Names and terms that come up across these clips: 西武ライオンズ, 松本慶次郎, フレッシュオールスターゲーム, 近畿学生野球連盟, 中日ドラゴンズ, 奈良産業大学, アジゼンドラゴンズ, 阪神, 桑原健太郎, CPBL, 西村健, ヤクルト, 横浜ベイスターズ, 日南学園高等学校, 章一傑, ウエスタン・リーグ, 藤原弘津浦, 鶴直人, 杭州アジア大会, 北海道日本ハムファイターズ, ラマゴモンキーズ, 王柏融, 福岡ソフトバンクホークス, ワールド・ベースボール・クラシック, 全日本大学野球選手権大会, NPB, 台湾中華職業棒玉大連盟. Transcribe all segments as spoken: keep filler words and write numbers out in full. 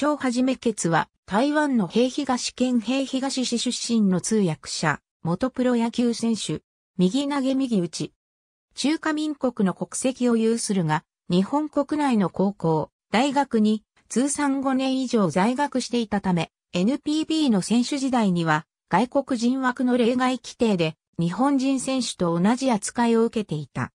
章一傑は台湾の兵東県兵東市出身の通訳者、元プロ野球選手、右投げ右打ち。中華民国の国籍を有するが、日本国内の高校、大学に通算ごねん以上在学していたため、エヌピービー の選手時代には外国人枠の例外規定で日本人選手と同じ扱いを受けていた。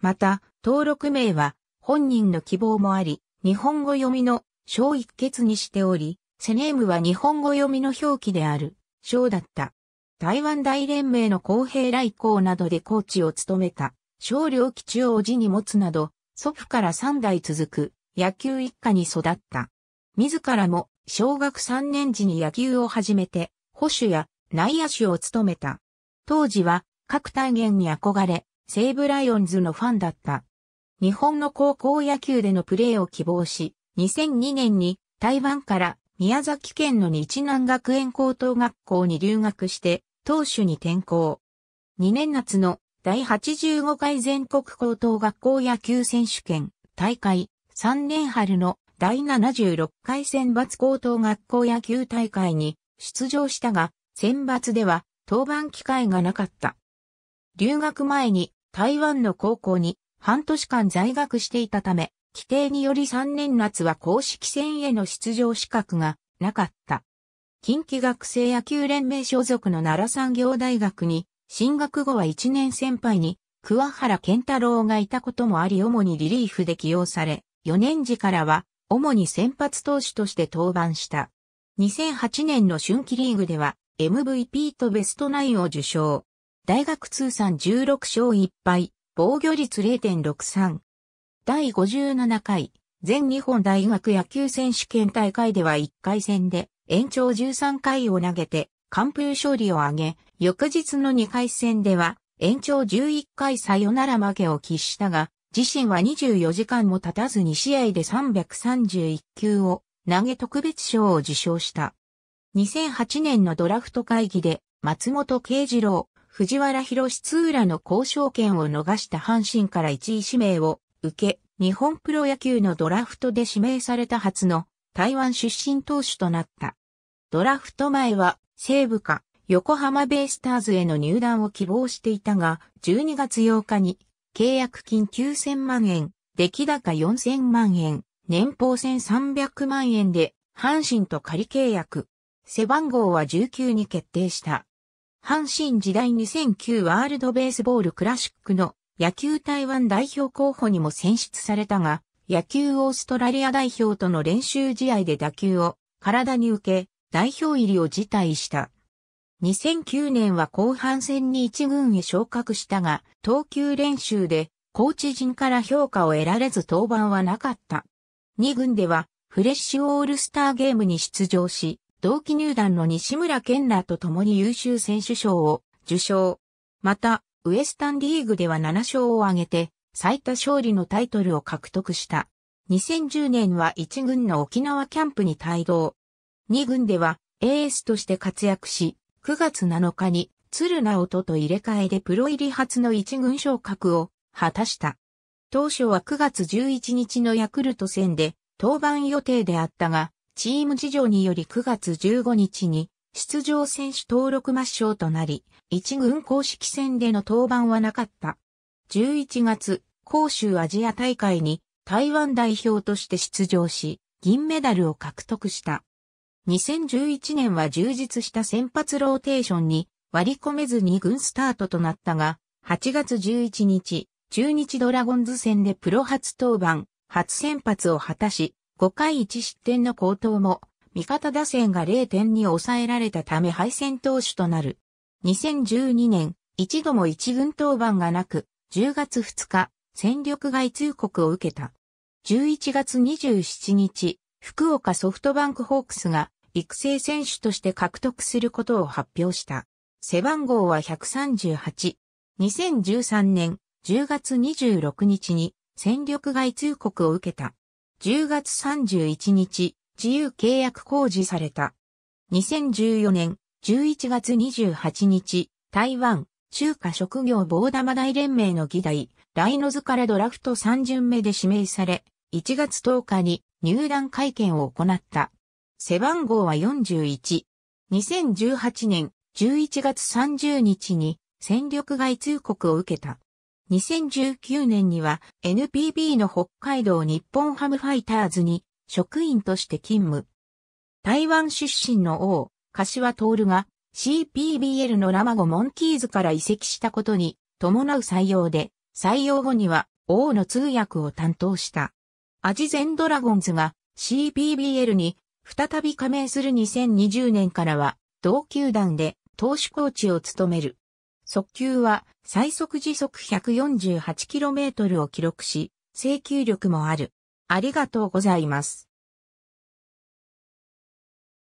また、登録名は本人の希望もあり、日本語読みの章一傑にしており、セネームは日本語読みの表記である章だった。台湾大連盟の公平来校などでコーチを務めた。章良吉を叔父に持つなど、祖父からさん代続く野球一家に育った。自らも小学さんねん時に野球を始めて、捕手や内野手を務めた。当時は各体元に憧れ、西武ライオンズのファンだった。日本の高校野球でのプレーを希望し、にせんにねんに台湾から宮崎県の日南学園高等学校に留学して、投手に転向。にねん夏の第はちじゅうご回全国高等学校野球選手権大会、さんねん春の第ななじゅうろっ回選抜高等学校野球大会に出場したが、選抜では登板機会がなかった。留学前に台湾の高校に半年間在学していたため、規定によりさんねん夏は公式戦への出場資格がなかった。近畿学生野球連盟所属の奈良産業大学に、進学後はいちねん先輩に桑原健太郎がいたこともあり主にリリーフで起用され、よねん時からは主に先発投手として登板した。にせんはちねんの春季リーグでは エムブイピー とベストナインを受賞。大学通算じゅうろく勝いち敗、防御率 れいてんろくさん。第ごじゅうなな回全日本大学野球選手権大会ではいっ回戦で延長じゅうさん回を投げて、完封勝利を挙げ、翌日のに回戦では延長じゅういち回サヨナラ負けを喫したが、自身はにじゅうよ時間も経たずに試合でさんびゃくさんじゅういち球を投げ特別賞を受賞した。にせんはちねんのドラフト会議で松本慶次郎、藤原弘津浦の交渉権を逃した阪神からいち位指名を受け、日本プロ野球のドラフトで指名された初の台湾出身投手となった。ドラフト前は西武か横浜ベイスターズへの入団を希望していたが、じゅうにがつようかに契約金きゅうせんまん円、出来高よんせんまん円、年俸せんさんびゃくまん円で阪神と仮契約。背番号はじゅうきゅうに決定した。阪神時代にせんきゅうワールドベースボールクラシックの野球台湾代表候補にも選出されたが、野球オーストラリア代表との練習試合で打球を体に受け、代表入りを辞退した。にせんきゅうねんは後半戦に一軍へ昇格したが、投球練習でコーチ陣から評価を得られず登板はなかった。二軍ではフレッシュオールスターゲームに出場し、同期入団の西村健らと共に優秀選手賞を受賞。また、ウエスタンリーグではなな勝を挙げて、最多勝利のタイトルを獲得した。にせんじゅうねんは一軍の沖縄キャンプに帯同。二軍ではエースとして活躍し、くがつなのかに鶴直人と入れ替えでプロ入り初の一軍昇格を果たした。当初はくがつじゅういちにちのヤクルト戦で登板予定であったが、チーム事情によりくがつじゅうごにちに出場選手登録抹消となり、一軍公式戦での登板はなかった。じゅういちがつ、杭州アジア大会に台湾代表として出場し、銀メダルを獲得した。にせんじゅういちねんは充実した先発ローテーションに割り込めずに軍スタートとなったが、はちがつじゅういちにち、中日ドラゴンズ戦でプロ初登板、初先発を果たし、ご回いち失点の好投も、味方打線が れいてんに 抑えられたため敗戦投手となる。にせんじゅうにねん、一度も一軍登板がなく、じゅうがつふつか、戦力外通告を受けた。じゅういちがつにじゅうしちにち、福岡ソフトバンクホークスが育成選手として獲得することを発表した。背番号はひゃくさんじゅうはち。にせんじゅうさんねんじゅうがつにじゅうろくにちに戦力外通告を受けた。じゅうがつさんじゅういちにち、自由契約公示された。にせんじゅうよねんじゅういちがつにじゅうはちにち、台湾中華職業棒玉大連盟の議題、ライノズからドラフトさん巡目で指名され、いちがつとおかに入団会見を行った。背番号はよんじゅういち。にせんじゅうはちねんじゅういちがつさんじゅうにちに戦力外通告を受けた。にせんじゅうきゅうねんには エヌピービー の北海道日本ハムファイターズに職員として勤務。台湾出身の王、柏徹が シーピービーエル のラマゴモンキーズから移籍したことに伴う採用で、採用後には王の通訳を担当した。アジゼンドラゴンズが シーピービーエル に再び加盟するにせんにじゅうねんからは同球団で投手コーチを務める。速球は最速時速 ひゃくよんじゅうはちキロメートル を記録し、制球力もある。ありがとうございます。